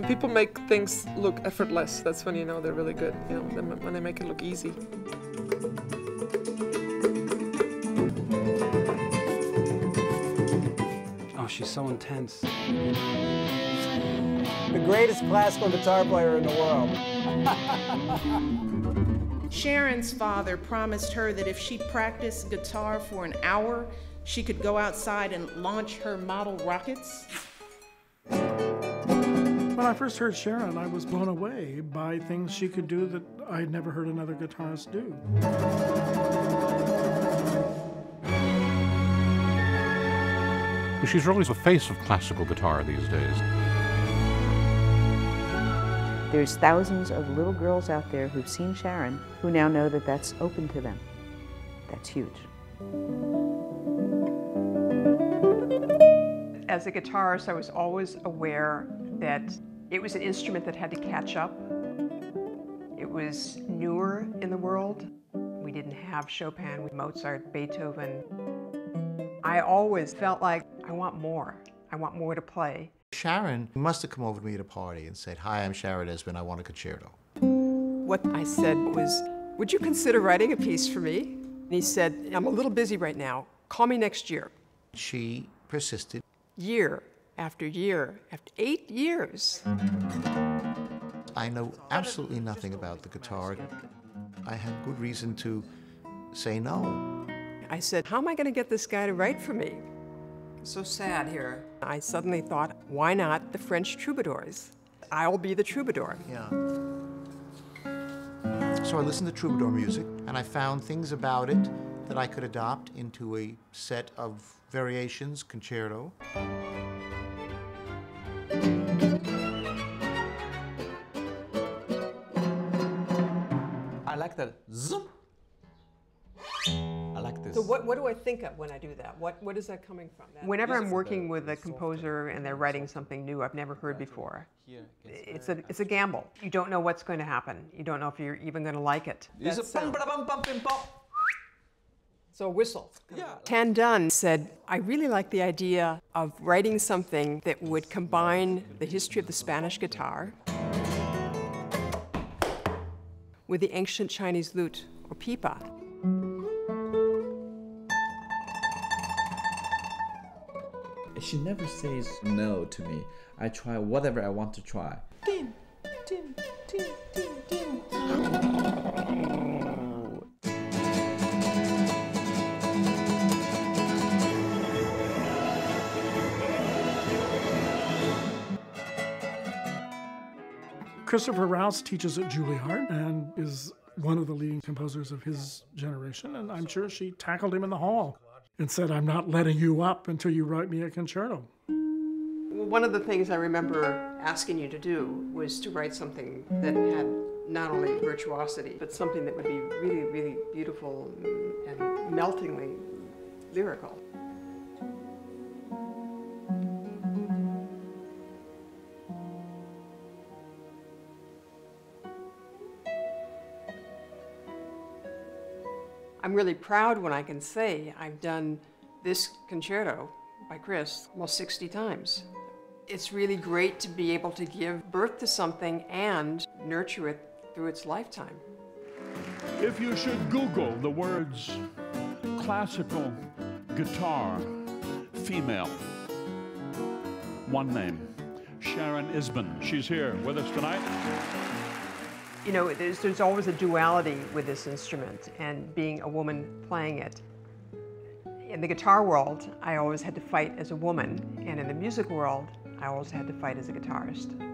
when people make things look effortless, that's when you know they're really good, you know, when they make it look easy. Oh, she's so intense. The greatest classical guitar player in the world. Sharon's father promised her that if she practiced guitar for an hour, she could go outside and launch her model rockets. When I first heard Sharon, I was blown away by things she could do that I had never heard another guitarist do. She's really the face of classical guitar these days. There's thousands of little girls out there who've seen Sharon who now know that that's open to them. That's huge. As a guitarist, I was always aware that it was an instrument that had to catch up. It was newer in the world. We didn't have Chopin, Mozart, Beethoven. I always felt like I want more. I want more to play. Sharon must have come over to me at a party and said, "Hi, I'm Sharon Isbin, I want a concerto." What I said was, "Would you consider writing a piece for me?" And he said, "I'm a little busy right now. Call me next year." She persisted. Year after year, after 8 years. I know absolutely nothing about the guitar. I had good reason to say no. I said, "How am I going to get this guy to write for me? I'm so sad here." I suddenly thought, why not the French troubadours? I'll be the troubadour. Yeah. So I listened to troubadour music, and I found things about it that I could adopt into a set of variations, concerto. I like that zoom. I like this. So what do I think of when I do that? What is that coming from? That Whenever I'm working with a composer and they're writing something new I've never heard before, it's a gamble. You don't know what's going to happen. You don't know if you're even going to like it. It's a bum, bum, bum, bum, bum. So a whistle. Yeah. Tan Dun said, "I really like the idea of writing something that would combine the history of the Spanish guitar with the ancient Chinese lute, or pipa." She never says no to me. I try whatever I want to try. Din, din, din, din, din. Christopher Rouse teaches at Juilliard and is one of the leading composers of his generation, and I'm sure she tackled him in the hall and said, "I'm not letting you up until you write me a concerto." Well, one of the things I remember asking you to do was to write something that had not only virtuosity, but something that would be really, really beautiful and meltingly lyrical. I'm really proud when I can say I've done this concerto by Chris almost 60 times. It's really great to be able to give birth to something and nurture it through its lifetime. If you should Google the words classical guitar female, one name, Sharon Isbin. She's here with us tonight. You know, there's always a duality with this instrument and being a woman playing it. In the guitar world, I always had to fight as a woman, and in the music world, I always had to fight as a guitarist.